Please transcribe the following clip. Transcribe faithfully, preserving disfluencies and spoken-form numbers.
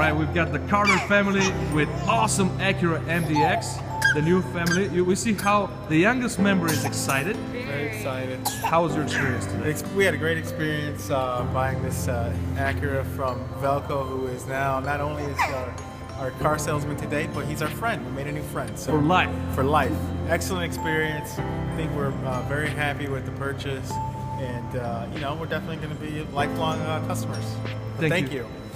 right? We've got the Carter family with awesome Acura M D X, the new family. You, we see how the youngest member is excited. Very excited. How was your experience today? We had a great experience uh, buying this uh, Acura from Velko, who is now not only is our, our car salesman today, but he's our friend. We made a new friend. So, for life. For life. Excellent experience. I think we're uh, very happy with the purchase. And, uh, you know, we're definitely going to be lifelong uh, customers. Thank, thank you. you.